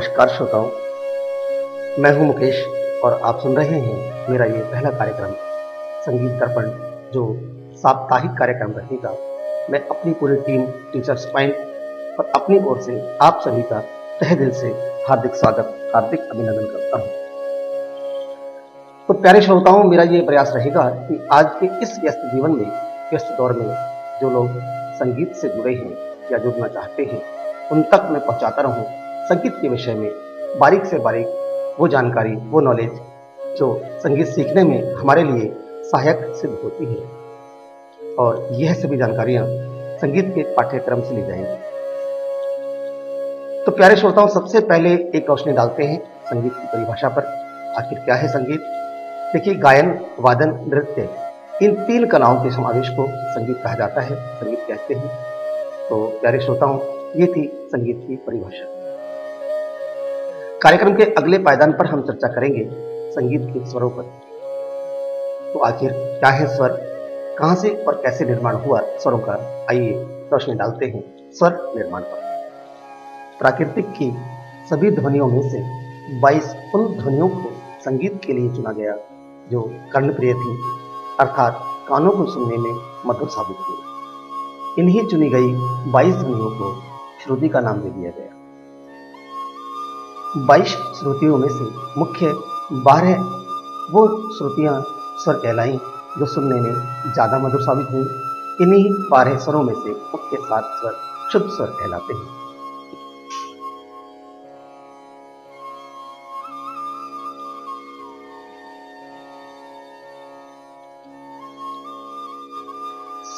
नमस्कार श्रोताओं, मैं हूं मुकेश और आप सुन रहे हैं मेरा ये पहला कार्यक्रम संगीत दर्पण, जो साप्ताहिक कार्यक्रम रहेगा। मैं अपनी पूरी टीम टीचर्स पॉइंट और अपनी ओर से आप सभी का तहे दिल से हार्दिक स्वागत, हार्दिक अभिनंदन करता हूं। तो प्यारे श्रोताओं, मेरा ये प्रयास रहेगा कि आज के इस व्यस्त जीवन में, व्यस्त दौर में जो लोग संगीत से जुड़े हैं या जुड़ना चाहते हैं, उन तक मैं पहुंचाता रहूं संगीत के विषय में बारीक से बारीक वो जानकारी, वो नॉलेज जो संगीत सीखने में हमारे लिए सहायक सिद्ध होती है। और यह सभी जानकारियां संगीत के पाठ्यक्रम से ली जाएंगी। तो प्यारे श्रोताओं, सबसे पहले एक रोशनी डालते हैं संगीत की परिभाषा पर। आखिर क्या है संगीत? देखिए, गायन, वादन, नृत्य, इन तीन कलाओं के समावेश को संगीत कहा जाता है, संगीत कहते हैं। तो प्यारे श्रोताओं, ये थी संगीत की परिभाषा। कार्यक्रम के अगले पायदान पर हम चर्चा करेंगे संगीत के स्वरों पर। तो आखिर क्या है स्वर, कहां से और कैसे निर्माण हुआ स्वरों का? आइए रोशनी डालते हैं स्वर निर्माण पर। प्राकृतिक की सभी ध्वनियों में से 22 उन ध्वनियों को संगीत के लिए चुना गया जो कर्णप्रिय थी, अर्थात कानों को सुनने में मधुर साबित हुई। इन्हीं चुनी गई 22 ध्वनियों को श्रुति का नाम दे दिया गया। 22 श्रुतियों में से मुख्य 12 वो श्रुतियां स्वर कहलाईं जो सुनने में ज़्यादा मधुर साबित हुई। इन्हीं 12 स्वरों में से मुख्य 7 स्वर शुद्ध स्वर कहलाते हैं।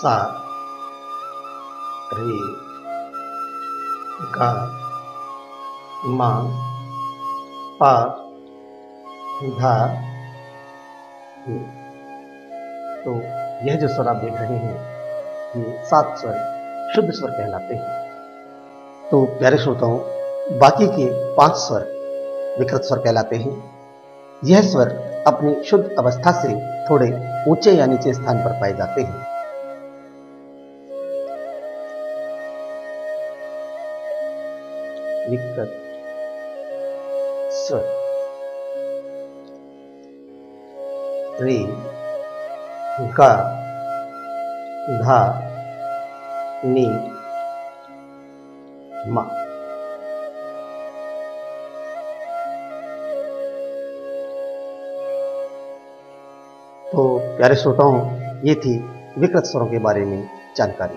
सा, रे, गा, मा, पा, धा, नी। तो यह जो स्वर आप देख रहे हैं, ये 7 स्वर शुद्ध स्वर कहलाते हैं। तो प्यारे श्रोताओं, बाकी के 5 स्वर विकृत स्वर कहलाते हैं। यह स्वर अपनी शुद्ध अवस्था से थोड़े ऊंचे या नीचे स्थान पर पाए जाते हैं। विकृत स्वर रे, गा, धा, नी, मा। तो प्यारे श्रोताओं, ये थी विकृत स्वरों के बारे में जानकारी।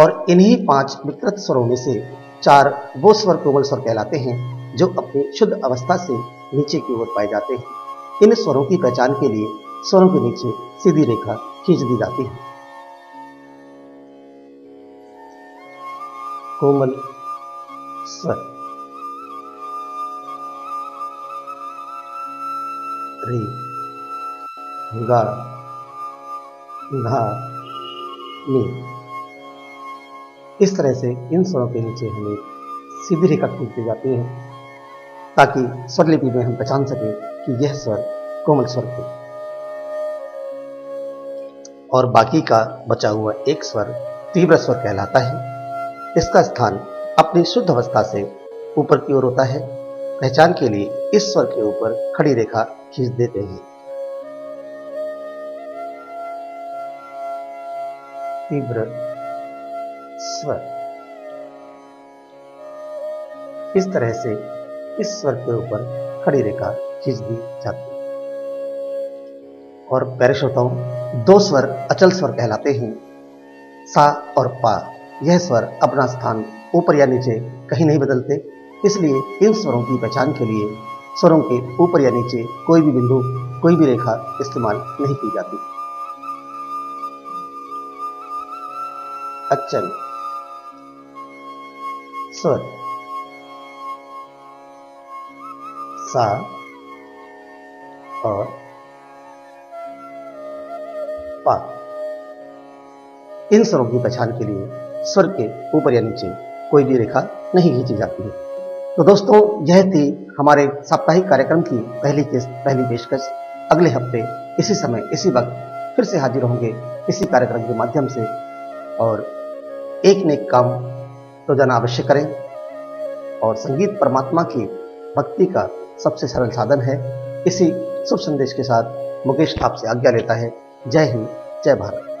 और इन्हीं 5 विकृत स्वरों में से 4 वो स्वर कोमल स्वर कहलाते हैं जो अपनी शुद्ध अवस्था से नीचे की ओर पाए जाते हैं। इन स्वरों की पहचान के लिए स्वरों के नीचे सीधी रेखा खींच दी जाती है। कोमल स्वर रे, गा, धा, नी। इस तरह से इन स्वरों के नीचे हमें सीधी रेखा खींच दी जाती है ताकि स्वरलिपि में हम पहचान सकें कि यह स्वर कोमल स्वर है। और बाकी का बचा हुआ एक स्वर तीव्र स्वर कहलाता है। इसका स्थान अपनी शुद्ध अवस्था से ऊपर की ओर होता है। पहचान के लिए इस स्वर के ऊपर खड़ी रेखा खींच देते हैं। तीव्र स्वर, इस तरह से इस स्वर के ऊपर खड़ी रेखा खींच दी जाती है। और प्यारे श्रोताओं, 2 स्वर अचल स्वर कहलाते हैं, सा और पा। यह स्वर अपना स्थान ऊपर या नीचे कहीं नहीं बदलते, इसलिए इन स्वरों की पहचान के लिए स्वरों के ऊपर या नीचे कोई भी बिंदु, कोई भी रेखा इस्तेमाल नहीं की जाती। अचल स्वर सा और पा, इन स्वरों की पहचान के लिए स्वर के ऊपर या नीचे कोई भी रेखा नहीं खींची जाती है। तो दोस्तों, यह थी हमारे साप्ताहिक कार्यक्रम की पहली किस्त, पहली पेशकश। अगले हफ्ते इसी समय, इसी वक्त फिर से हाजिर होंगे इसी कार्यक्रम के माध्यम से। और एक नेक काम रोजाना अवश्य करें। और संगीत परमात्मा की भक्ति का सबसे सरल साधन है। इसी शुभ संदेश के साथ मुकेश आपसे आज्ञा लेता है। जय हिंद, जय भारत।